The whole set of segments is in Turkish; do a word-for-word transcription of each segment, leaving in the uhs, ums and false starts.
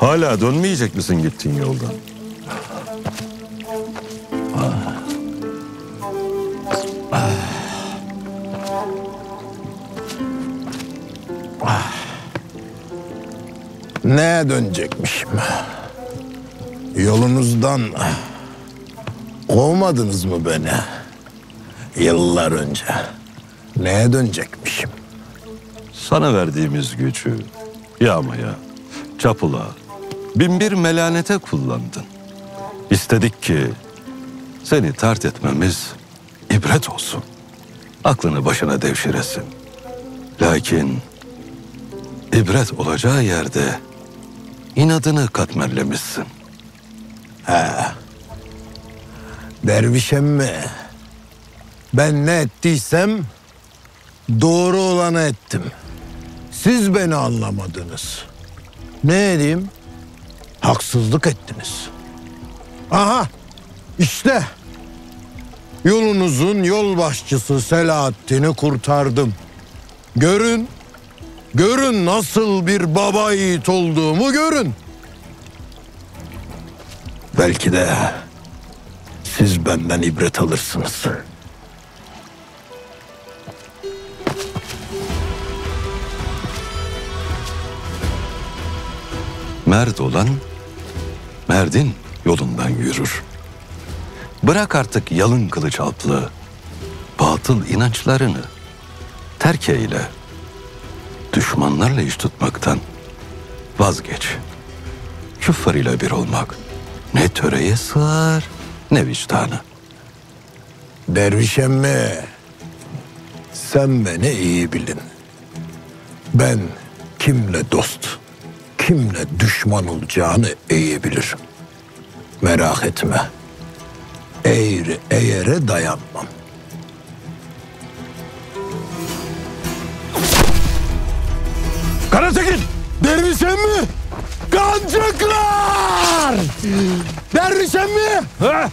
Hala dönmeyecek misin gittiğin yoldan? Ah. Ah. Ah. Neye dönecekmişim? Yolunuzdan kovmadınız mı beni? Yıllar önce. Neye dönecekmişim? Sana verdiğimiz gücü yağmaya, çapula, bin bir melanete kullandın. İstedik ki seni tart etmemiz ibret olsun. Aklını başına devşiresin. Lakin ibret olacağı yerde inadını katmerlemişsin. He. Derviş emmi, ben ne ettiysem doğru olanı ettim. Siz beni anlamadınız. Ne edeyim? Haksızlık ettiniz. Aha, işte yolunuzun yol başçısı Selahattin'i kurtardım. Görün, görün nasıl bir baba yiğit olduğumu görün. Belki de siz benden ibret alırsınız. Mert olan merdin yolundan yürür. Bırak artık yalın kılıç altlı batıl inançlarını, terk eyle. Düşmanlarla iş tutmaktan vazgeç. Küffarıyla bir olmak ne töreye sığar ne vicdanı. Derviş emmi, sen beni iyi bilin. Ben kimle dost, kimle düşman olacağını iyi bilirim. Merak etme. Eğri eğere dayanmam. Karategin! Derviş emmi! Kancıklar! Derviş emmi! Ha?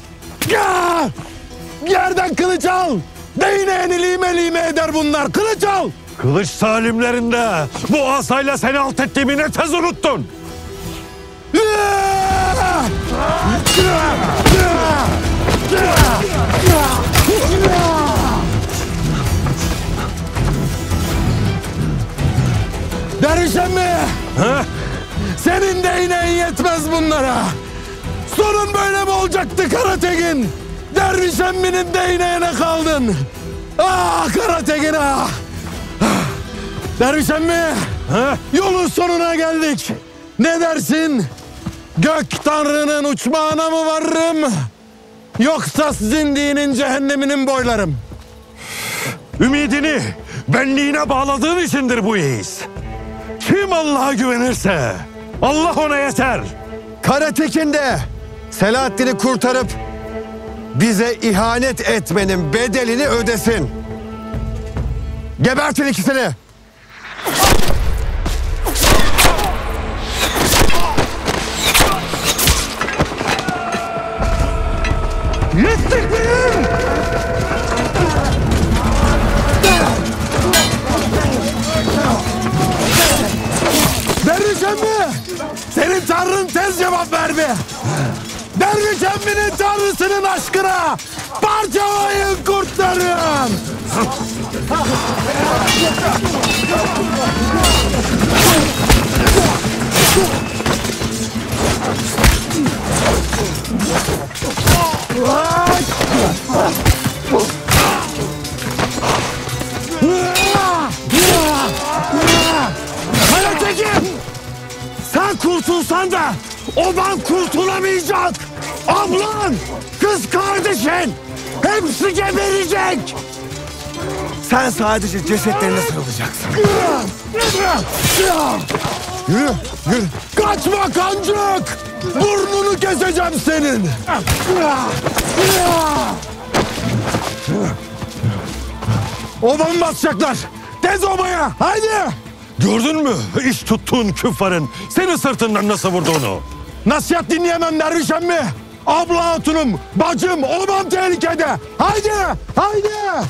Yerden kılıç al! Değneğini lime lime eder bunlar. Kılıç al! Kılıç salimlerinde bu asayla seni alt ettiğimi ne tez unuttun! Derviş emmi! Senin de ineğin yetmez bunlara! Sorun böyle mi olacaktı Karategin? Derviş emminin de ineğine kaldın! Ah Karategin ah! Derviş emmi, yolun sonuna geldik. Ne dersin? Gök Tanrı'nın uçmağına mı varırım? Yoksa sizin dinin cehenneminin boylarım. Ümidini benliğine bağladığın içindir bu yiğit. Kim Allah'a güvenirse Allah ona yeter. Karatekin de Selahattin'i kurtarıp bize ihanet etmenin bedelini ödesin. Gebertin ikisini. Yettik benim! Derviş emmi! Senin Tanrın tez cevap verdi. Derviş emminin Tanrısının aşkına parçalayın, kurtarın! Karategin! Sen kurtulsan da oban kurtulamayacak! Ablan, kız kardeşin hepsi geberecek! Sen sadece cesetlerine sarılacaksın. Yürü, yürü. Kaçma kancık! Burnunu keseceğim senin! Obamı basacaklar! Tez obaya! Haydi! Gördün mü iş tuttuğun küffarın seni sırtından nasıl vurduğunu? Nasihat dinleyemem derviş emmi! Abla hatunum, bacım, obam tehlikede! Haydi! Haydi!